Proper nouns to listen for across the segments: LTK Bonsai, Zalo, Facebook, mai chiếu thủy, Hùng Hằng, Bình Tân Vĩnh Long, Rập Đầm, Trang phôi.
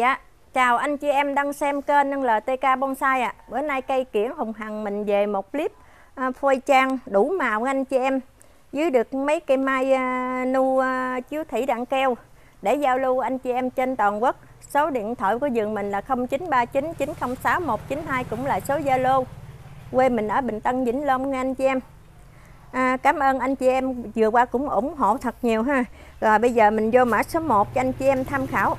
Dạ, chào anh chị em đang xem kênh LTK Bonsai ạ. Bữa nay cây kiểng Hùng Hằng mình về một clip phôi trang đủ màu anh chị em. Dưới được mấy cây mai nu chiếu thủy đặng keo để giao lưu anh chị em trên toàn quốc. Số điện thoại của vườn mình là 0939906192 cũng là số Zalo. Quê mình ở Bình Tân Vĩnh Long nha anh chị em. Cảm ơn anh chị em vừa qua cũng ủng hộ thật nhiều ha. Rồi bây giờ mình vô mã số 1 cho anh chị em tham khảo.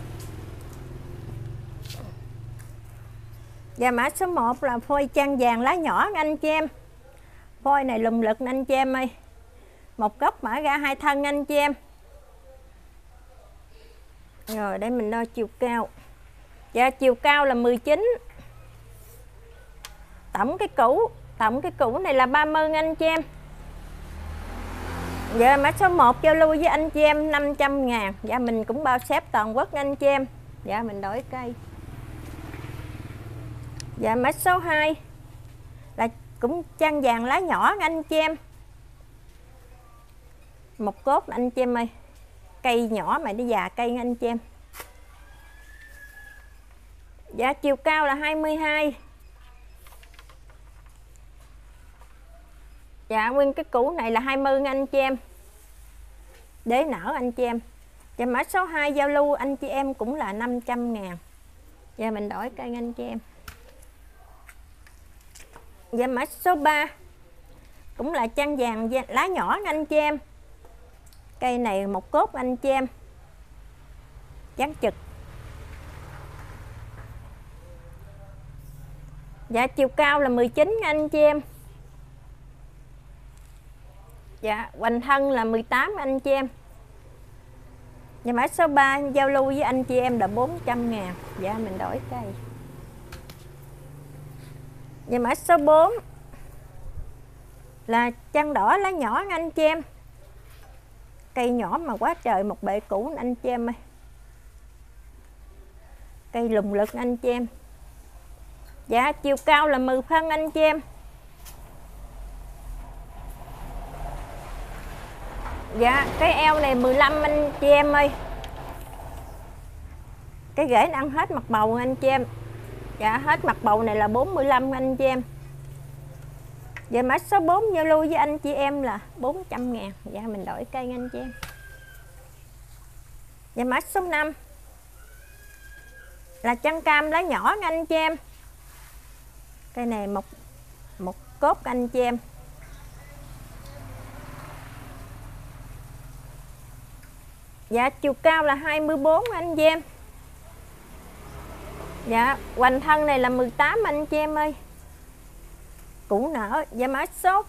Và mã số 1 là phôi trang vàng lá nhỏ nha anh chị em. Phôi này lùng lực anh chị em ơi. Một gốc mở ra hai thân anh chị em. Rồi để mình đo chiều cao. Dạ, chiều cao là 19. Tổng cái củ này là 30 anh chị em. Dạ, mã số 1 giao lưu với anh chị em 500.000. Dạ, mình cũng bao ship toàn quốc anh chị em. Dạ, mình đổi cây. Dạ, mã số 2 là cũng trang vàng lá nhỏ anh chị em. Một cốt anh chị em ơi. Cây nhỏ mà nó già cây anh chị em. Dạ, chiều cao là 22. Dạ, nguyên cái củ này là 20 anh chị em. Để nở anh chị em. Dạ, mã số 2 giao lưu anh chị em cũng là 500.000. Dạ, mình đổi cây anh chị em. Dạ, mã số 3 cũng là trang vàng lá nhỏ anh chị em. Cây này một cốt anh chị em. Trắng trực. Dạ, chiều cao là 19 anh chị em. Dạ, hoành thân là 18 anh chị em. Dạ, mã số 3 giao lưu với anh chị em là 400.000. Dạ, mình đổi cây. Dạ, mã số 4 là trăng đỏ lá nhỏ anh chị em. Cây nhỏ mà quá trời một bệ cũ anh chị em ơi. Cây lùng lực anh chị em. Dạ, chiều cao là 10 phân anh chị em. Dạ, cái eo này 15 anh chị em ơi. Cái rễ ăn hết mặt bầu anh chị em. Dạ, hết mặt bầu này là 45 anh chị em. Dạ, mã số 4 giao lưu với anh chị em là 400.000. Dạ, mình đổi cây anh chị em. Dạ, mã số 5 là trăng cam lá nhỏ anh chị em. Cây này một cốt anh chị em. Dạ, chiều cao là 24 anh chị em. Dạ, hoành thân này là 18 anh chị em ơi. Củ nở. Dạ, mã số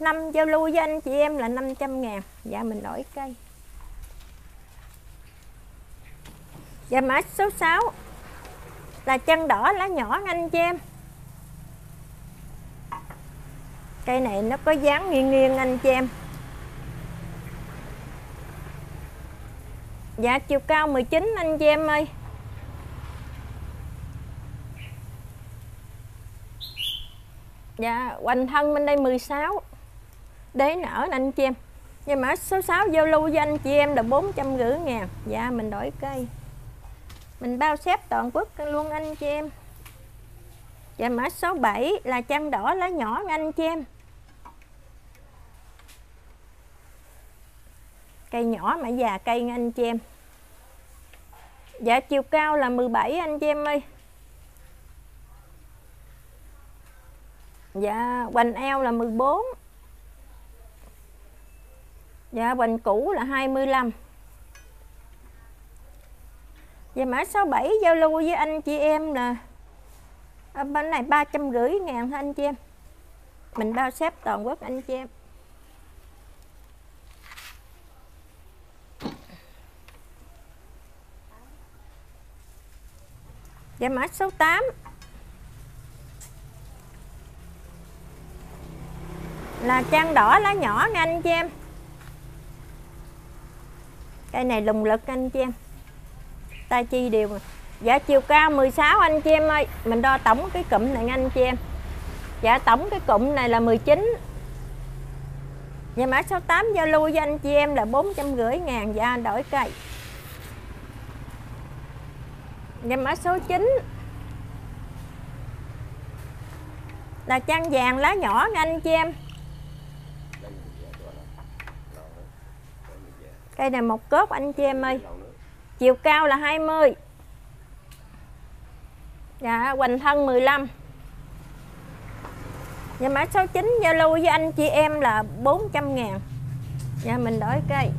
5 giao lưu với anh chị em là 500.000. Dạ, mình đổi cây. Dạ, mã số 6 là chân đỏ lá nhỏ anh chị em. Cây này nó có dáng nghiêng anh chị em. Dạ, chiều cao 19 anh chị em ơi. Dạ, hoành thân bên đây 16. Đế nở anh chị em. Dạ, mã số 6 giao lưu với anh chị em là 450.000. Dạ, mình đổi cây. Mình bao xếp toàn quốc luôn anh chị em. Dạ, mã số 7 là trăng đỏ lá nhỏ anh chị em. Cây nhỏ mà già cây nha anh chị em. Dạ, chiều cao là 17 anh chị em ơi. Dạ, hoành eo là 14. Dạ, hoành cũ là 25. Dạ, mã số 7 giao lưu với anh chị em là bên này 350.000 thôi anh chị em. Mình bao xếp toàn quốc anh chị em. Dạ, mã số 8 là trang đỏ lá nhỏ nha anh chị em. Cây này lùng lực anh chị em. Tai chi đều mà. Dạ, chiều cao 16 anh chị em ơi. Mình đo tổng cái cụm này nha anh chị em. Dạ, tổng cái cụm này là 19. Dạ, mã số 8 giao lưu với anh chị em là 450.000. Dạ, đổi cây. Và mã số 9 là trăng vàng lá nhỏ nha anh chị em. Cây này một cốt anh chị em ơi. Chiều cao là 20. Dạ, hoành thân 15. Và mã số 9 Zalo với anh chị em là 400.000. Dạ, mình đổi cây.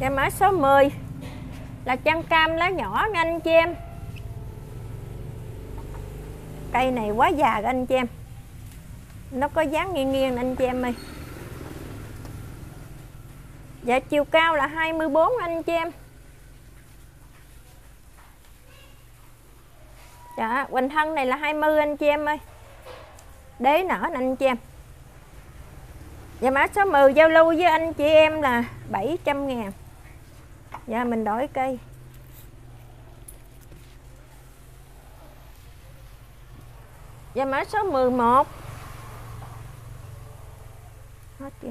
Và mã số 10 là trăng cam lá nhỏ nha anh chị em. Cây này quá già rồi anh chị em. Nó có dáng nghiêng nghiêng anh chị em ơi. Dạ, chiều cao là 24 anh chị em. Dạ, hoành thân này là 20 anh chị em ơi. Đế nở anh chị em. Dạ, mã số 10 giao lưu với anh chị em là 700.000. Dạ, mình đổi cây. Dạ, mã số 11. Hết chưa?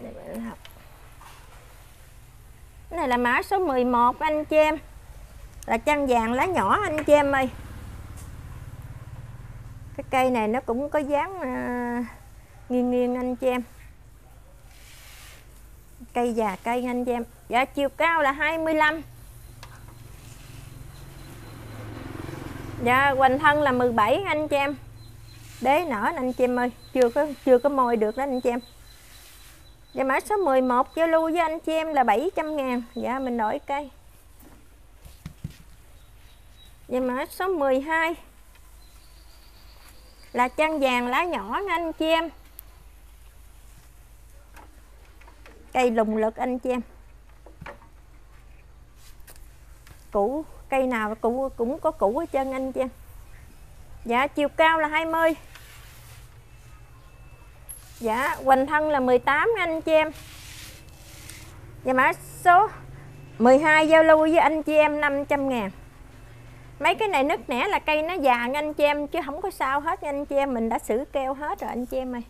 Cái này là mã số 11 anh chị em. Là trăng vàng lá nhỏ anh chị em ơi. Cái cây này nó cũng có dáng nghiêng nghiêng anh chị em. Cây già cây anh chị em. Dạ, chiều cao là 25. Dạ, hoành thân là 17 anh chị em. Đế nở anh chị em ơi. Chưa có mồi được đó anh chị em. Dạ, mã số 11 giao lưu với anh chị em là 700.000. Dạ, mình đổi cây. Dạ, mã số 12 là trăng vàng lá nhỏ nha anh chị em. Cây lùng lực anh chị em. Củ, cây nào cũng có củ hết trơn anh chị em. Dạ, chiều cao là 20. Dạ, hoành thân là 18 anh chị em. Và mã số 12 giao lưu với anh chị em 500.000. Mấy cái này nứt nẻ là cây nó già nha anh chị em, chứ không có sao hết nha anh chị em. Mình đã xử keo hết rồi anh chị em ơi.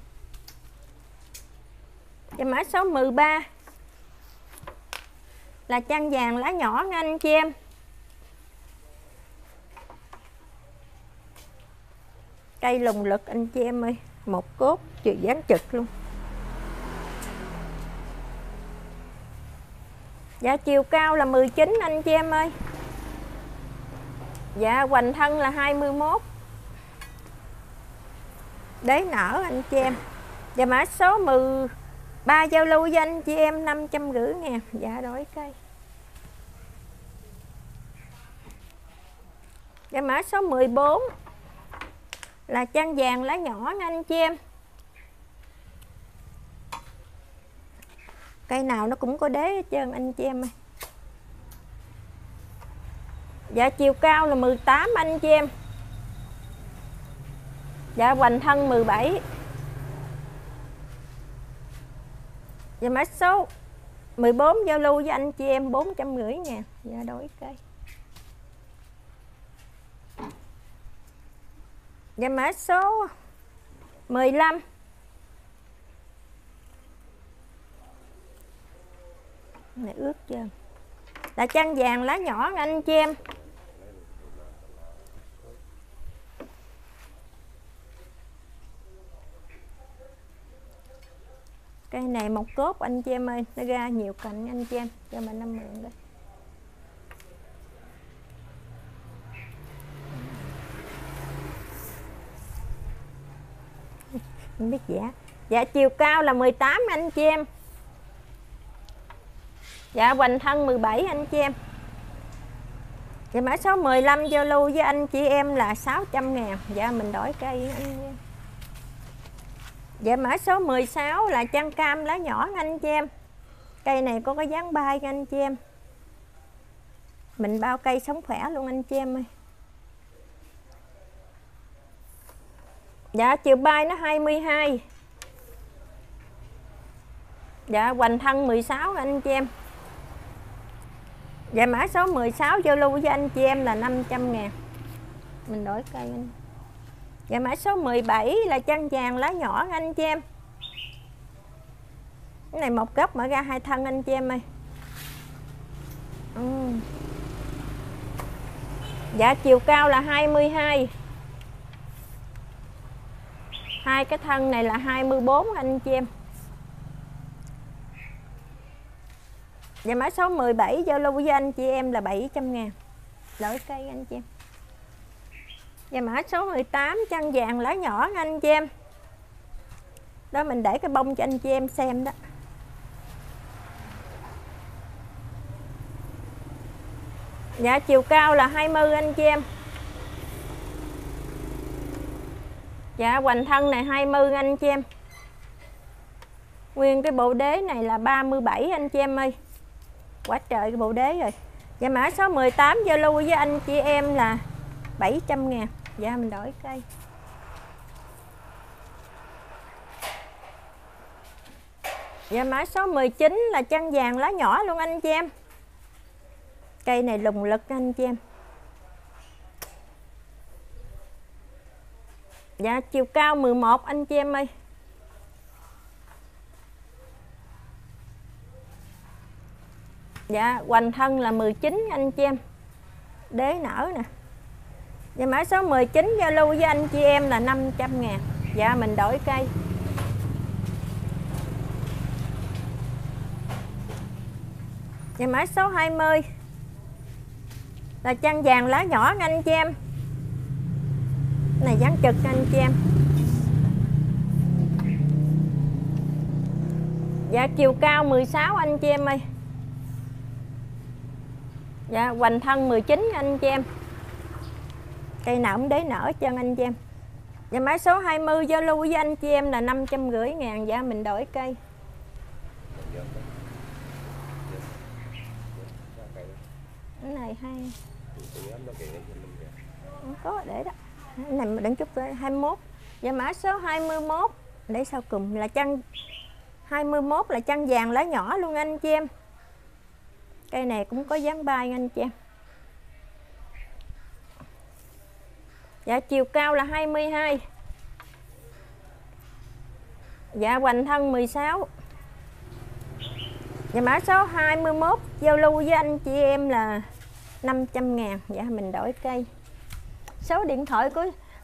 Và mã số 13 là trăng vàng lá nhỏ nha anh chị em. Cây lùng lực anh chị em ơi. Một cốt chữ dán trực luôn. Dạ, chiều cao là 19 anh chị em ơi. Dạ, hoành thân là 21. Đế nở anh chị em. Và mã số 13 giao lưu với anh chị em 550.000. Dạ, đổi cây. Và mã số 14 là trăng vàng lá nhỏ nha anh chị em. Cây nào nó cũng có đế hết trơn anh chị em ơi. Dạ, chiều cao là 18 anh chị em. Dạ, hoành thân 17. Dạ, mã số 14 giao lưu với anh chị em 450.000. Dạ, đổi cây. Và mã số 15 này ướt chưa? Là trăng vàng lá nhỏ nha anh chị em. Cây này một cốt anh chị em ơi, nó ra nhiều cành anh chị em. Cho mình 50.000 đây. Không biết giá. Dạ, chiều cao là 18 anh chị em. Dạ, hoành thân 17 anh chị em. Dạ, mã số 15 giao lưu với anh chị em là 600.000. Dạ, mình đổi cây anh chị em. Dạ, mã số 16 là trăng cam lá nhỏ anh chị em. Cây này có cái dáng bay anh chị em. Mình bao cây sống khỏe luôn anh chị em ơi. Dạ, chiều bay nó 22. Dạ, hoành thân 16 anh chị em. Dạ, mã số 16 giao lưu với anh chị em là 500.000. Mình đổi cây anh. Và mã số 17 là chăn vàng lá nhỏ anh chị em. Cái này một góc mở ra hai thân anh chị em ơi. Dạ chiều cao là 22. Hai cái thân này là 24 anh chị em. Và mã số 17 Zalo với anh chị em là 700.000. Lỗi cây anh chị em. Và mã số 18 chăn vàng lá nhỏ anh chị em. Đó mình để cái bông cho anh chị em xem đó. Dạ chiều cao là 20 anh chị em. Dạ hoành thân này 20 anh chị em. Nguyên cái bộ đế này là 37 anh chị em ơi. Quá trời cái bộ đế rồi. Dạ mã số 18 Zalo với anh chị em là 700.000. Dạ mình đổi cây. Dạ mã số 19 là chăn vàng lá nhỏ luôn anh chị em. Cây này lùng lực anh chị em. Dạ chiều cao 11 anh chị em ơi. Dạ hoành thân là 19 anh chị em. Đế nở nè. Dạ mã số 19 Zalo với anh chị em là 500.000. Dạ mình đổi cây. Dạ mã số 20 là chăn vàng lá nhỏ anh chị em. Này dán trực anh chị em. Dạ chiều cao 16 anh chị em ơi. Dạ hoành thân 19 anh chị em. Cây nào cũng đế nở chân anh chị em. Dạ mã số 20 Zalo với anh chị em là 550.000. Dạ mình đổi cây. Cái này hay. Không có để đó. Cái này đừng chút 21. Dạ mã số 21 để sau cùng là chăn 21 là chăn vàng lá nhỏ luôn anh chị em. Cây này cũng có dáng bay anh chị em. Dạ chiều cao là 22. Dạ hoành thân 16. Dạ mã số 21 giao lưu với anh chị em là 500.000. Dạ mình đổi cây. Số điện thoại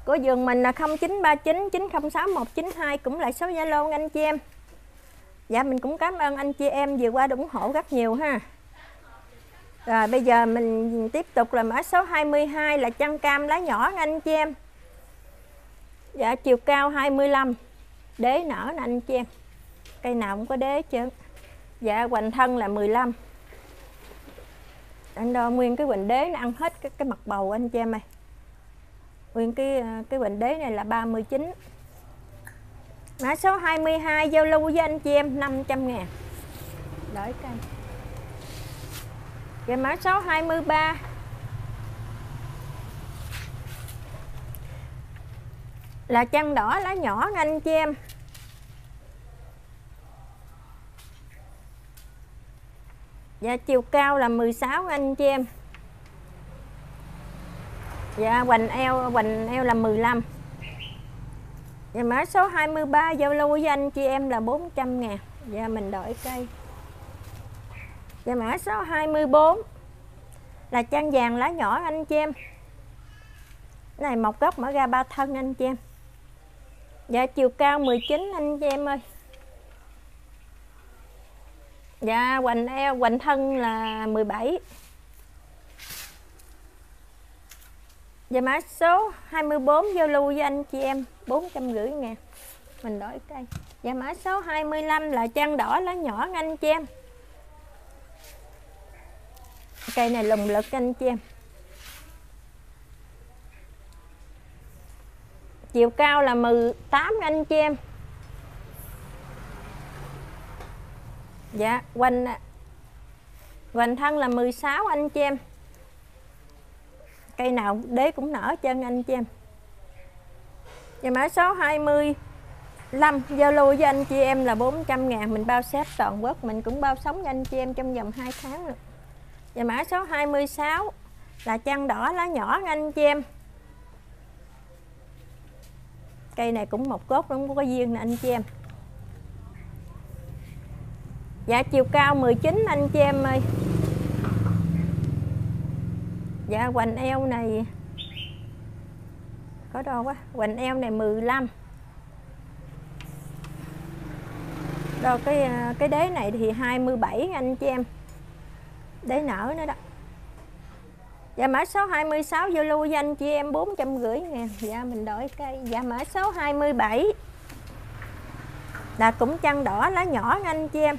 của vườn mình là 0939 906 192, cũng là số Zalo anh chị em. Dạ mình cũng cảm ơn anh chị em vừa qua ủng hộ rất nhiều ha. Rồi bây giờ mình tiếp tục là mã số 22 là chăn cam lá nhỏ anh chị em. Dạ chiều cao 25. Đế nở nè anh chị em. Cây nào cũng có đế chứ. Dạ hoành thân là 15. Anh đo nguyên cái hoành đế nó ăn hết cái mặt bầu anh chị em ơi. Nguyên cái hoành đế này là 39. Mã số 22 giao lưu với anh chị em 500.000. Đổi cây. Và mã số 23 là chăn đỏ lá nhỏ anh chị em. Và chiều cao là 16 anh chị em. Và hoành eo là 15. Và mã số 23 giao lưu với anh chị em là 400.000. Và mình đổi cây. Và mã số 24 là chăn vàng lá nhỏ anh chị em. Này một góc mở ra ba thân anh chị em. Dạ chiều cao 19 anh chị em ơi. Dạ hoành thân là 17. Và mã số 24 giao lưu với anh chị em 450.000. Mình đổi cây. Và mã số 25 là chăn đỏ lá nhỏ anh chị em. Cây này lùng lực anh chị em. Chiều cao là 18 anh chị em. Dạ hoành thân là 16 anh chị em. Cây nào đế cũng nở chân anh chị em. Và mã số 25 giao lưu với anh chị em là 400.000. Mình bao ship toàn quốc, mình cũng bao sống cho anh chị em trong vòng 2 tháng rồi. Và mã số 26 là chăn đỏ lá nhỏ anh chị em. Cây này cũng một gốc, nó cũng có duyên nè anh chị em. Dạ chiều cao 19 anh chị em ơi. Dạ hoành eo này có đo quá, hoành eo này 15. Đo cái đế này thì 27 anh chị em. Đế nở nữa đó. Dạ mã số 26 Zalo với anh chị em 450.000. Dạ mình đổi cây. Dạ mã số 27 là cũng chăn đỏ lá nhỏ nha anh chị em.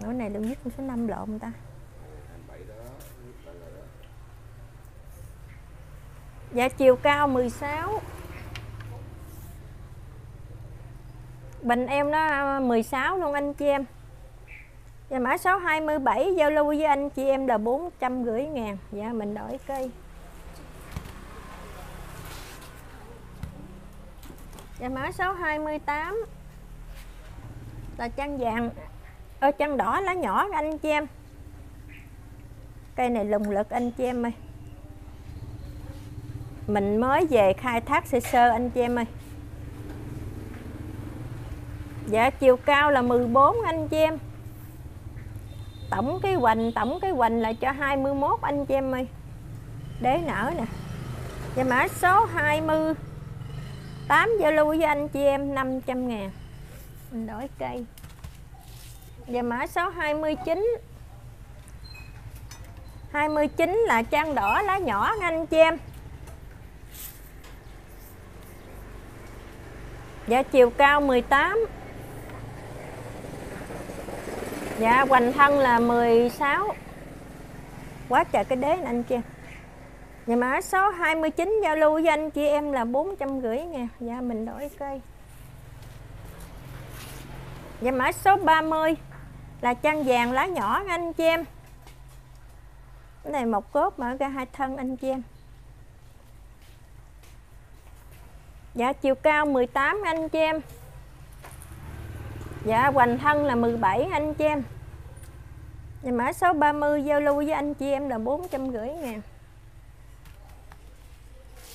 Nỗi này lượng nhất cũng số 5 lộn ta. Dạ chiều cao 16. Bình em nó 16 luôn anh chị em. Dạ mã số 27 giao lưu với anh chị em là 450.000. Dạ mình đổi cây. Dạ mã số 28 là chăn vàng. Chăn đỏ lá nhỏ anh chị em. Cây này lùng lực anh chị em ơi. Mình mới về khai thác sơ sơ anh chị em ơi. Dạ chiều cao là 14 anh chị em. Tổng cái hoành là cho 21 anh chị em ơi. Đế nở nè. Dạ mã số 28 giao lưu với anh chị em 500.000. Mình đổi cây. Và mã số 29 là trang đỏ lá nhỏ anh chị em. Dạ chiều cao 18. Dạ hoành thân là 16. Quá trời cái đế này anh chị em. Và mã số 29 giao lưu với anh chị em là 450.000. Dạ mình đổi cây. Và mã số 30 là chăn vàng lá nhỏ anh chị em. Cái này một cốt mở ra hai thân anh chị em. Dạ chiều cao 18 anh chị em. Dạ hoành thân là 17 anh chị em. Và mã số 30 giao lưu với anh chị em là 450.000.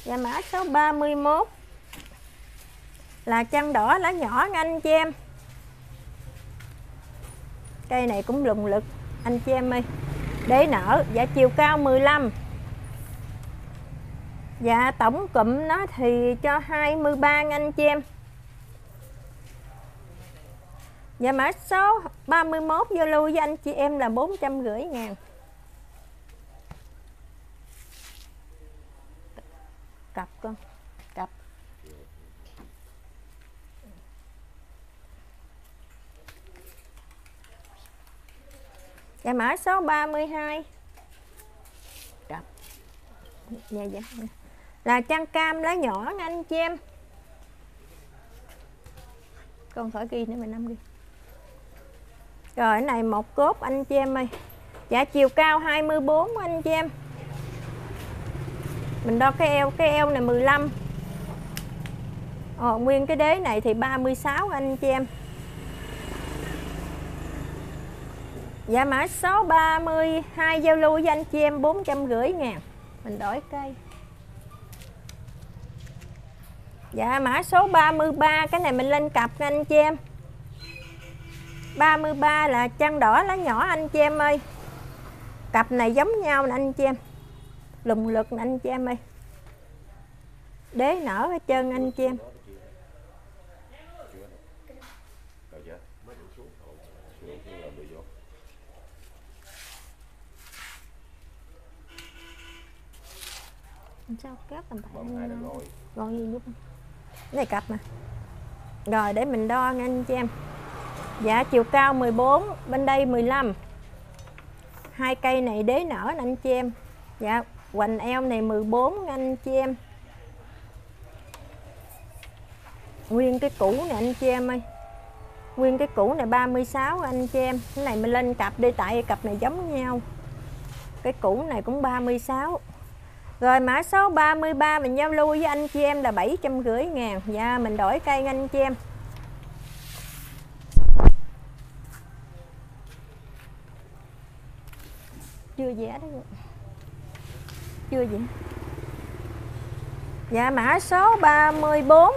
Và mã số 31 là chăn đỏ lá nhỏ anh chị em. Cây này cũng lùng lực anh chị em ơi. Đế nở. Dạ chiều cao 15. Dạ tổng cụm nó thì cho 23 anh chị em. Dạ mã số 31 Zalo với anh chị em là 450.000. Cặp con. Cặp. Dạ mã số 32 cặp. Dạ. Là chăn cam lá nhỏ nha anh chị em. Con khỏi ghi nữa mình nắm đi. Rồi cái này một cốt anh chị em ơi. Dạ chiều cao 24 anh chị em. Mình đo cái eo này 15. Nguyên cái đế này thì 36 anh chị em. Dạ mã số 32 giao lưu với anh chị em 450.000. Mình đổi cây. Dạ mã số 33, cái này mình lên cặp nha anh chị em. 33 là chăn đỏ lá nhỏ anh chị em ơi. Cặp này giống nhau nè anh chị em. Lùng lực nè anh chị em ơi. Đế nở hết trơn anh chị em. Sao cáp tầm phải ngon như giúp. Cái này cặp mà. Rồi để mình đo nha anh chị em. Dạ chiều cao 14, bên đây 15. Hai cây này đế nở nè anh chị em. Dạ hoành eo này 14 nha anh chị em. Nguyên cái củ nè anh chị em ơi. Nguyên cái củ này 36 anh chị em. Cái này mình lên cặp đi tại cặp này giống nhau. Cái củ này cũng 36. Rồi mã số 33 mình giao lưu với anh chị em là 750.000. Dạ mình đổi cây nha anh chị em. Chưa vẽ đấy. Chưa vẽ. Dạ mã số 34.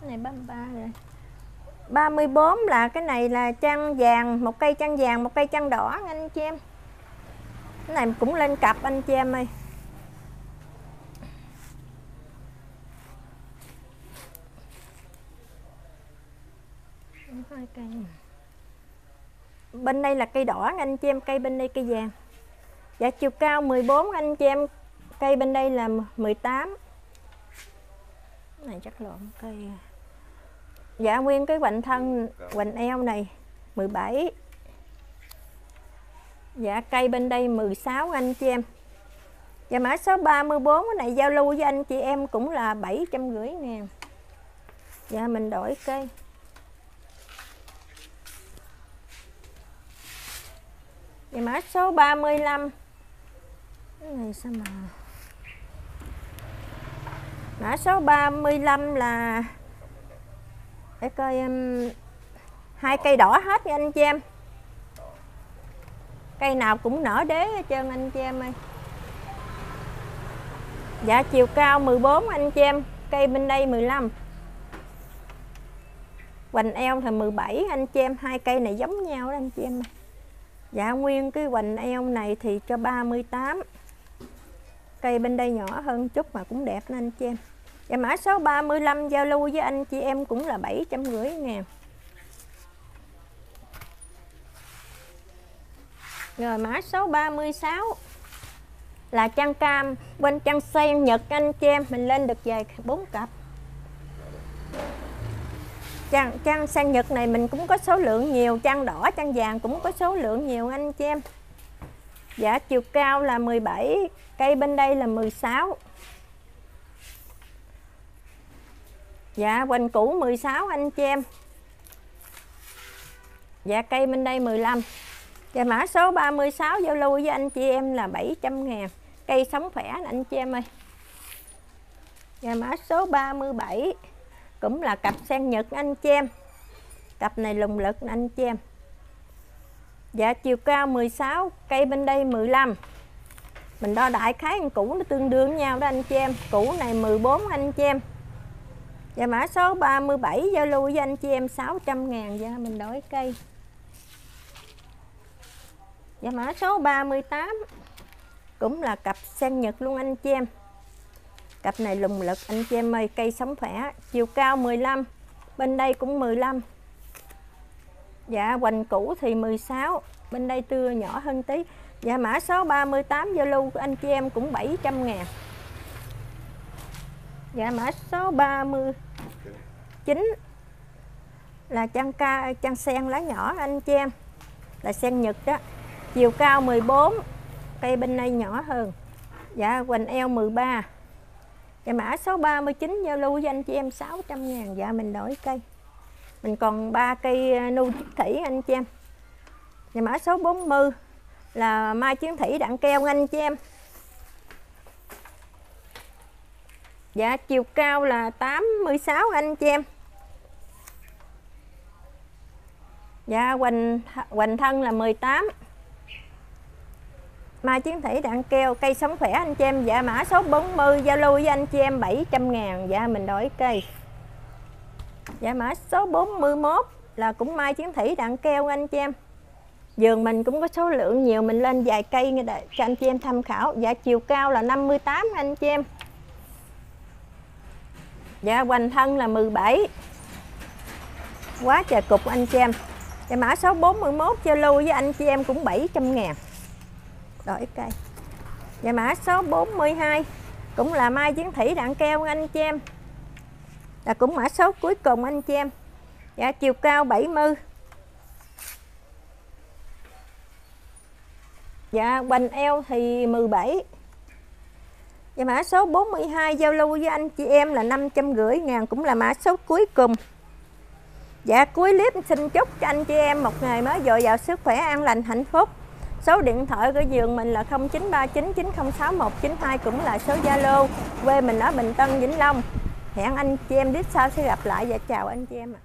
Cái này 33 rồi. 34 là cái này là trăng vàng, một cây trăng vàng, một cây trăng đỏ anh chị em. Cái này cũng lên cặp anh chị em ơi. Bên đây là cây đỏ anh chị em, cây bên đây cây vàng. Dạ chiều cao 14 anh chị em, cây bên đây là 18. Cái này chắc lộn cây. Dạ nguyên cái hoành thân, hoành eo này 17. Dạ cây bên đây 16 anh chị em. Dạ mã số 34 cái này giao lưu với anh chị em cũng là 750.000. Dạ mình đổi cây. Dạ mã số 35. Cái này sao mà mã số 35 là để coi em, hai cây đỏ hết nha anh chị em, cây nào cũng nở đế hết trơn anh chị em ơi. Dạ chiều cao 14 anh chị em, cây bên đây 15, hoành eo thì 17 anh chị em, hai cây này giống nhau đó anh chị em ơi. Dạ nguyên cái hoành eo này thì cho 38. Cây bên đây nhỏ hơn chút mà cũng đẹp nên anh chị em. Dạ mã số 35 giao lưu với anh chị em cũng là 750.000. Rồi mã số 36 là trăng cam, bên trăng sen Nhật anh chị em, mình lên được về 4 cặp. Trăng sen Nhật này mình cũng có số lượng nhiều, trăng đỏ, trăng vàng cũng có số lượng nhiều anh chị em. Dạ chiều cao là 17, cây bên đây là 16. Dạ hoành cũ 16 anh chị em. Dạ cây bên đây 15. Dạ mã số 36 giao lưu với anh chị em là 700.000. Cây sống khỏe anh chị em ơi. Dạ mã số 37 cũng là cặp sen Nhật anh chị em. Cặp này lùng lực anh chị em. Dạ chiều cao 16, cây bên đây 15. Mình đo đại khái con cũ nó tương đương với nhau đó anh chị em. Cũ này 14 anh chị em. Dạ mã số 37 giao lưu với anh chị em 600.000. Dạ mình đổi cây. Dạ mã số 38 cũng là cặp sen Nhật luôn anh chị em. Cặp này lùng lực anh chị em ơi, cây sống khỏe. Chiều cao 15, bên đây cũng 15. Dạ hoành cũ thì 16, bên đây tưa nhỏ hơn tí. Dạ mã số 38 giao lưu của anh chị em cũng 700.000. Dạ mã số 39 là trăng sen lá nhỏ anh chị em, là sen Nhật đó. Chiều cao 14, cây bên đây nhỏ hơn. Dạ hoành eo 13. Dạ mã số 39 giao lưu với anh chị em 600.000. Dạ mình đổi cây. Mình còn 3 cây nu chiếc thủy anh chị em. Dạ mã số 40 là mai chiến thủy đặng keo anh chị em. Dạ chiều cao là 86 anh chị em. Dạ hoành thân là 18. Mai chiến thủy đặng keo, cây sống khỏe anh chị em. Dạ mã số 40 giao lưu với anh chị em 700.000. Dạ mình đổi cây. Dạ mã số 41 là cũng mai chiến thủy đặng keo anh chị em. Vườn mình cũng có số lượng nhiều, mình lên vài cây để cho anh chị em tham khảo. Dạ chiều cao là 58 anh chị em. Dạ hoành thân là 17. Quá trời cục anh chị em. Dạ mã số 41 giao lưu với anh chị em cũng 700.000. Đổi cây. Dạ mã số 42 cũng là mai chiến thủy đặng keo anh chị em. Là cũng mã số cuối cùng anh chị em. Dạ chiều cao 70. Dạ hoành eo thì 17. Dạ mã số 42 giao lưu với anh chị em là 550.000, cũng là mã số cuối cùng. Dạ cuối clip xin chúc cho anh chị em một ngày mới dồi dào sức khỏe, an lành, hạnh phúc. Số điện thoại của vườn mình là 0939906192, cũng là số Zalo. Quê mình ở Bình Tân, Vĩnh Long. Hẹn anh chị em clip sau sẽ gặp lại và chào anh chị em ạ.